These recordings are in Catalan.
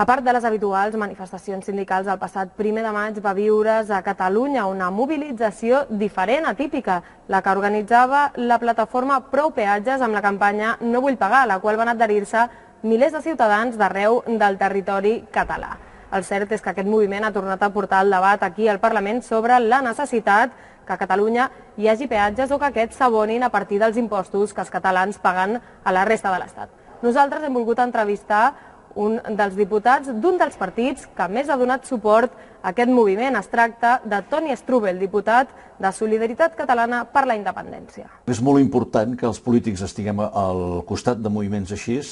A part de les habituals manifestacions sindicals, el passat 1 de maig va viure's a Catalunya una mobilització diferent, atípica, la que organitzava la plataforma Prou Peatges amb la campanya No vull pagar, a la qual van adherir-se milers de ciutadans d'arreu del territori català. El cert és que aquest moviment ha tornat a portar el debat aquí al Parlament sobre la necessitat que a Catalunya hi hagi peatges o que aquests s'abonin a partir dels impostos que els catalans paguen a la resta de l'Estat. Nosaltres hem volgut entrevistar un dels diputats d'un dels partits que més ha donat suport a aquest moviment. Es tracta de Toni Strubell, diputat de Solidaritat Catalana per la Independència. És molt important que els polítics estiguem al costat de moviments així.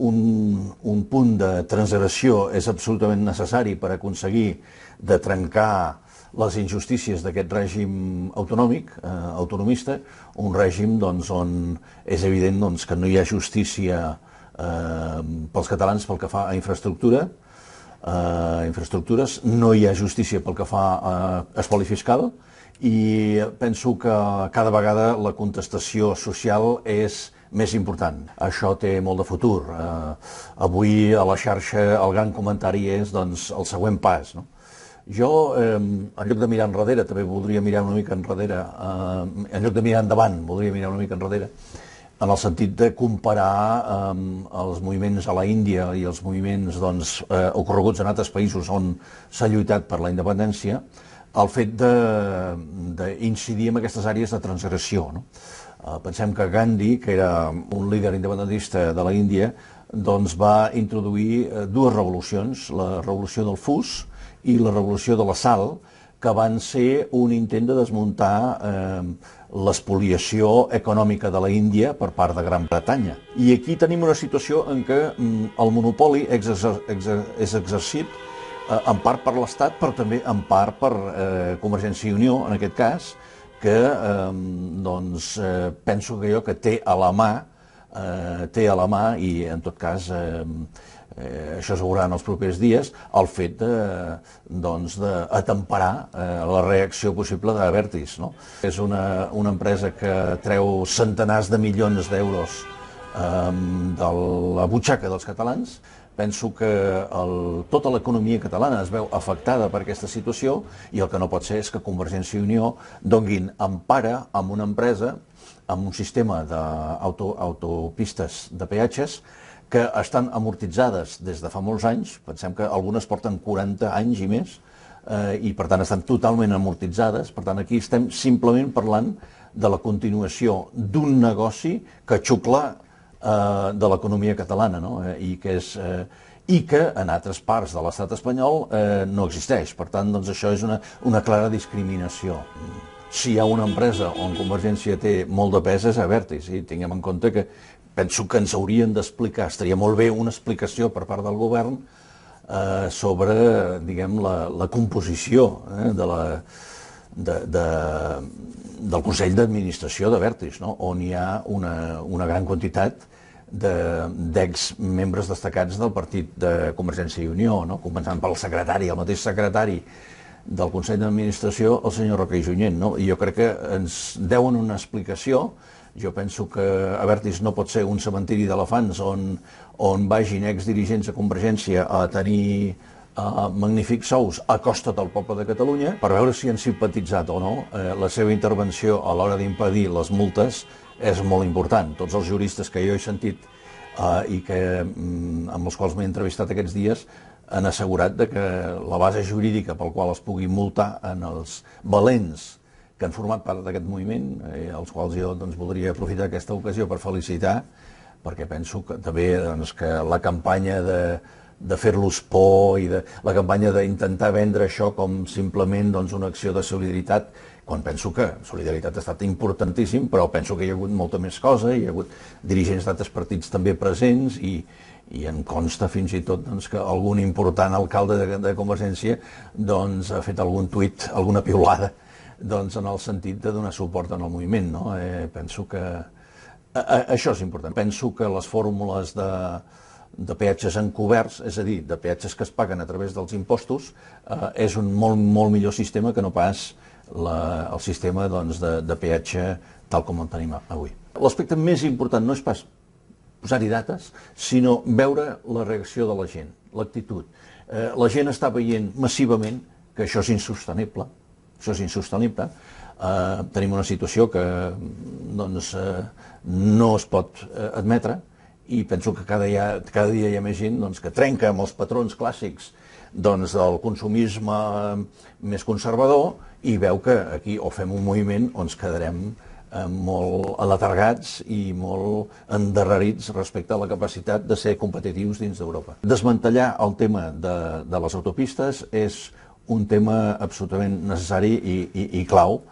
Un punt de transgressió és absolutament necessari per aconseguir de trencar les injustícies d'aquest règim autonòmic, autonomista, un règim on és evident que no hi ha justícia pels catalans pel que fa a infraestructures, no hi ha justícia pel que fa a espoli fiscal, i penso que cada vegada la contestació social és més important. Això té molt de futur. Avui a la xarxa el gran comentari és el següent pas. Jo, en lloc de mirar enrere, també voldria mirar una mica enrere, en lloc de mirar endavant, voldria mirar una mica enrere, en el sentit de comparar els moviments a la Índia i els moviments ocorreguts en altres països on s'ha lluitat per la independència, el fet d'incidir en aquestes àrees de transgressió. Pensem que Gandhi, que era un líder independentista de la Índia, va introduir dues revolucions, la revolució del fus i la revolució de la sal, que van ser un intent de desmuntar l'espoliació econòmica de la Índia per part de Gran Bretanya. I aquí tenim una situació en què el monopoli és exercit en part per l'Estat, però també en part per Convergència i Unió, en aquest cas, que penso que té a la mà, i en tot cas això es veurà en els propers dies, el fet d'atemperar la reacció possible d'Abertis. És una empresa que treu centenars de milions d'euros de la butxaca dels catalans. Penso que tota l'economia catalana es veu afectada per aquesta situació, i el que no pot ser és que Convergència i Unió donin empara a una empresa, a un sistema d'autopistes de peatges que estan amortitzades des de fa molts anys. Pensem que algunes porten 40 anys i més i per tant estan totalment amortitzades. Per tant aquí estem simplement parlant de la continuació d'un negoci que xucla de l'economia catalana i que en altres parts de l'estat espanyol no existeix. Per tant, això és una clara discriminació. Si hi ha una empresa on Convergència té molt de pes és Abertis, i tinguem en compte que penso que ens haurien d'explicar, estaria molt bé una explicació per part del govern sobre la composició del Consell d'Administració d'Abertis, on hi ha una gran quantitat d'exmembres destacats del partit de Convergència i Unió, començant pel secretari, el mateix secretari del Consell d'Administració, el senyor Roca i Junyent. I jo crec que ens deuen una explicació. Jo penso que Abertis no pot ser un cementiri d'elefants on vagin exdirigents de Convergència a tenir magnífics sous a costa del poble de Catalunya, per veure si han simpatitzat o no. La seva intervenció a l'hora d'impedir les multes és molt important. Tots els juristes que jo he sentit i amb els quals m'he entrevistat aquests dies han assegurat que la base jurídica pel qual es pugui multar en els valents que han format part d'aquest moviment, els quals jo voldria aprofitar aquesta ocasió per felicitar, perquè penso que també la campanya de fer-los por i la campanya d'intentar vendre això com simplement una acció de solidaritat, quan penso que solidaritat ha estat importantíssim, però penso que hi ha hagut molta més cosa, hi ha hagut dirigents d'altres partits també presents, i em consta fins i tot que algun important alcalde de Convergència ha fet algun tuit, alguna piulada, en el sentit de donar suport al moviment. Penso que això és important. Penso que les fórmules de peatges encoberts, és a dir, de peatges que es paguen a través dels impostos, és un molt millor sistema que no pas el sistema de peatge tal com el tenim avui. L'aspecte més important no és pas posar-hi dates, sinó veure la reacció de la gent, l'actitud. La gent està veient massivament que això és insostenible, això és insostenible. Tenim una situació que no es pot admetre i penso que cada dia hi ha més gent que trenca amb els patrons clàssics del consumisme més conservador i veu que aquí o fem un moviment o ens quedarem molt aletargats i molt endarrerits respecte a la capacitat de ser competitius dins d'Europa. Desmantellar el tema de les autopistes és un tema absolutament necessari i clau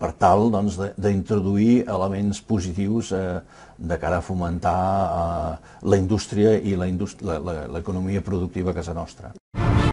per tal d'introduir elements positius de cara a fomentar la indústria i l'economia productiva a casa nostra.